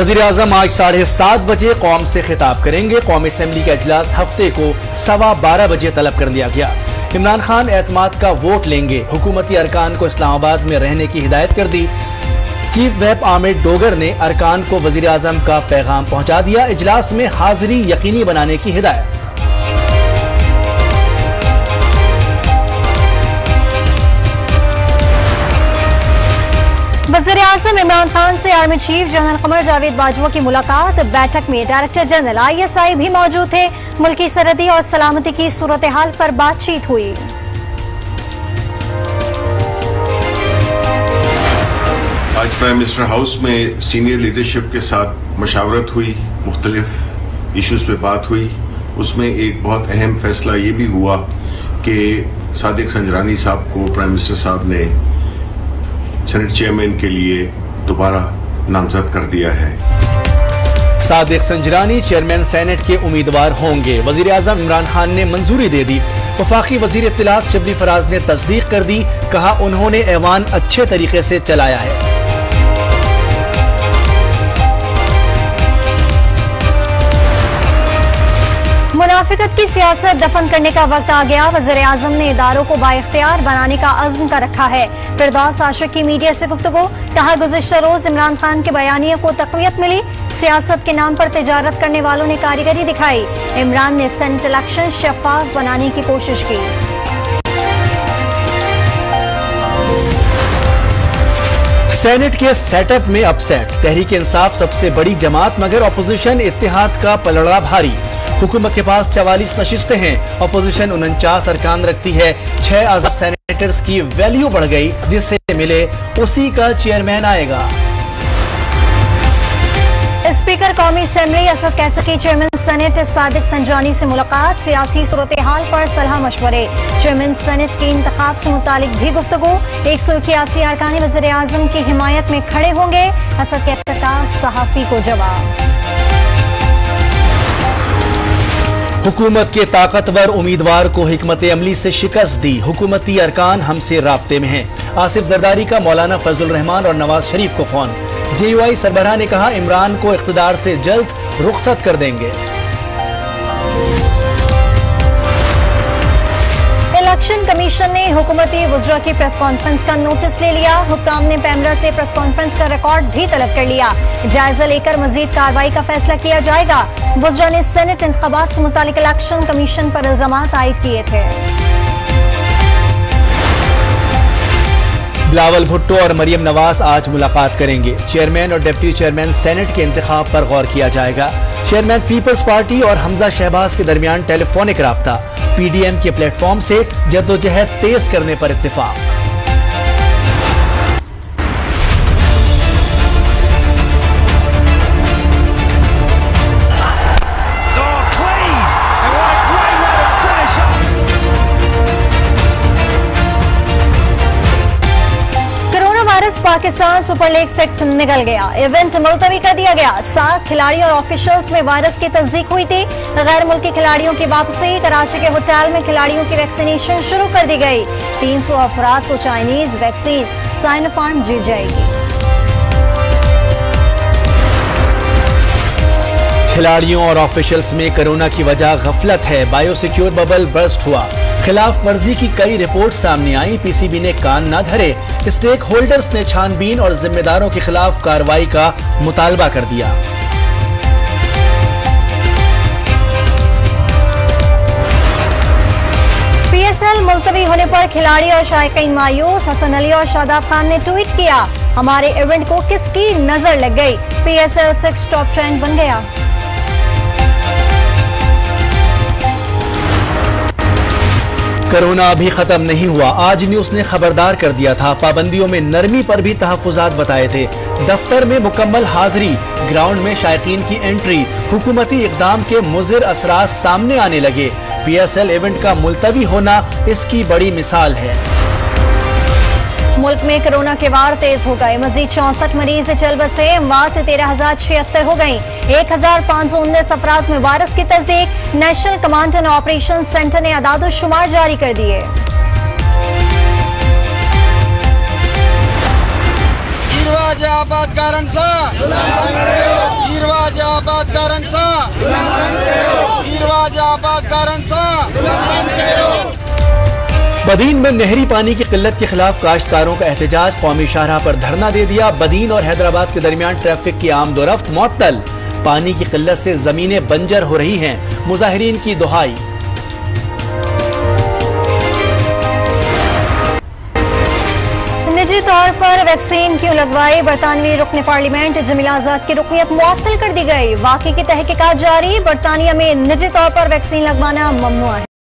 वजीर आजम आज 7:30 बजे कौम से खिताब करेंगे। कौमी असेंबली का इजलास हफ्ते को 12:15 बजे तलब कर लिया गया। इमरान खान एतमाद का वोट लेंगे, हुकूमती अरकान को इस्लामाबाद में रहने की हिदायत कर दी। चीफ व्हिप आमिर डोगर ने अरकान को वजीर आजम का पैगाम पहुंचा दिया। इजलास में हाजिरी यकीनी बनाने की हिदायत। वजीर आजम इमरान खान से army chief general Qamar Javed Bajwa की मुलाकात। बैठक में डायरेक्टर जनरल ISI भी मौजूद थे। मुल्की सरहदी और सलामती की सूरत हाल पर बातचीत हुई। आज प्राइम मिनिस्टर हाउस में सीनियर लीडरशिप के साथ मशावरत हुई, मुख्तलिफ इश्यूज पे बात हुई। उसमें एक बहुत अहम फैसला ये भी हुआ कि सादिक संजरानी साहब को प्राइम मिनिस्टर साहब ने सेनेट चेयरमैन के लिए दोबारा नामजद कर दिया है। सादिक संजरानी चेयरमैन सेनेट के उम्मीदवार होंगे। वजीर आजम इमरान खान ने मंजूरी दे दी। वफाकी वजीर इत्तिलात शब्बीर फराज ने तस्दीक कर दी। कहा उन्होंने ऐवान अच्छे तरीके से चलाया है। मुनाफिकत की सियासत दफन करने का वक्त आ गया। वज़ीर आज़म ने इदारों को बाइख्तियार बनाने का अज़्म कर रखा है। फरदौस आशिक की मीडिया से गुफ्तगू। कहा गुज़श्ता रोज इमरान खान के बयानियों को तक़वियत मिली। सियासत के नाम पर तिजारत करने वालों ने कारीगरी दिखाई। इमरान ने सेनेट इलेक्शन शफाफ बनाने की कोशिश की। सेनेट के सेटअप में अपसेट। तहरीक इंसाफ सबसे बड़ी जमात मगर अपोजिशन इत्तेहाद का पलड़ा भारी। हुकूमत के पास 44 नशिस्तें हैं, अपोजिशन 49 अरकान रखती है। 6 आजाद सेनेटर्स की वैल्यू बढ़ गई, जिससे मिले उसी का चेयरमैन आएगा। स्पीकर कौमी असेंबली असद कैसर की चेयरमैन सेनेट सादिक संजरानी से मुलाकात। सियासी सूरत हाल पर सलाह मशवरे। चेयरमैन सेनेट के इंतखाब से मुतालिक भी गुफ्तगू। 181 अरकान वज़ीर आज़म की हिमायत में खड़े होंगे। असद कैसर का सहाफ़ी को जवाब। हुकूमत के ताकतवर उम्मीदवार को हिकमत अमली से शिकस्त दी। हुकूमती अरकान हमसे राब्ते में हैं। आसिफ जरदारी का मौलाना फजलुर रहमान और नवाज शरीफ को फोन। JUI सरबराह ने कहा इमरान को इख्तिदार से जल्द रुखसत कर देंगे। इलेक्शन कमीशन ने हुकूमती वज़रा की प्रेस कॉन्फ्रेंस का नोटिस ले लिया। हुक्काम ने पैमरा से प्रेस कॉन्फ्रेंस का रिकॉर्ड भी तलब कर लिया। जायजा लेकर मजीद कार्रवाई का फैसला किया जाएगा। वज़रा ने सेनेट इंतखाबात से मुतालिक इलेक्शन कमीशन पर इल्जामात आयद किए थे। बिलावल भुट्टो और मरियम नवाज आज मुलाकात करेंगे। चेयरमैन और डिप्टी चेयरमैन सेनेट के इंतखाब पर गौर किया जाएगा। चेयरमैन पीपल्स पार्टी और हमजा शहबाज के दरमियान टेलीफोनिक रब्ता। PDM के प्लेटफॉर्म से जद्दोजहद तेज करने पर इत्तिफाक। Corona virus Pakistan super league 6 निकल गया। इवेंट मुलतवी कर दिया गया। 7 खिलाड़ी और ऑफिशियल्स में वायरस की तस्दीक हुई थी। गैर मुल्की खिलाड़ियों की वापसी। कराची के होटल में खिलाड़ियों की वैक्सीनेशन शुरू कर दी गई। 300 अफराद को चाइनीज वैक्सीन साइनोफार्म दी जाएगी। खिलाड़ियों और ऑफिशियल्स में कोरोना की वजह गफलत है। बायोसिक्योर बबल बर्स्ट हुआ। खिलाफ वर्जी की कई रिपोर्ट सामने आई। PCB ने कान न धरे। स्टेक होल्डर्स ने छानबीन और जिम्मेदारों के खिलाफ कार्रवाई का मुतालबा कर दिया। PSL मुल्तवी होने पर खिलाड़ी और शायकीन मायूस। हसन अली और शादाब खान ने ट्वीट किया हमारे इवेंट को किसकी नजर लग गई। PSL 6 टॉप ट्रेंड बन गया। कोरोना अभी खत्म नहीं हुआ। आज न्यूज ने खबरदार कर दिया था। पाबंदियों में नरमी पर भी तहफुजात बताए थे। दफ्तर में मुकम्मल हाजिरी, ग्राउंड में शायकीन की एंट्री। हुकूमती इकदाम के मुज़िर असरार सामने आने लगे। PSL इवेंट का मुलतवी होना इसकी बड़ी मिसाल है। मुल्क में कोरोना के वार तेज हो गए। मजीद 64 मरीज चल बसे। मौत 13,076 हो गयी। 1,519 अफराद में वायरस की तस्दीक। National command and operation centre ने अदादो शुमार जारी कर दिए। जहाबाद कारण सा बदीन में नहरी पानी की किल्लत के खिलाफ काश्तकारों का एहतजाज, कौमी शाहराह पर धरना दे दिया। बदीन और हैदराबाद के दरमियान ट्रैफिक की आमदोरफ्त मअतल, पानी की किल्लत से जमीनें बंजर हो रही हैं, मुजाहिरीन की दुहाई। निजी तौर पर वैक्सीन क्यों लगवाई, बरतानवी रुकन पार्लियामेंट जमीला आजाद की रुकनियत मुअत्तल कर दी गई। वाकई की तहकीकात जारी, बरतानिया में निजी तौर पर वैक्सीन लगवाना ममनू है।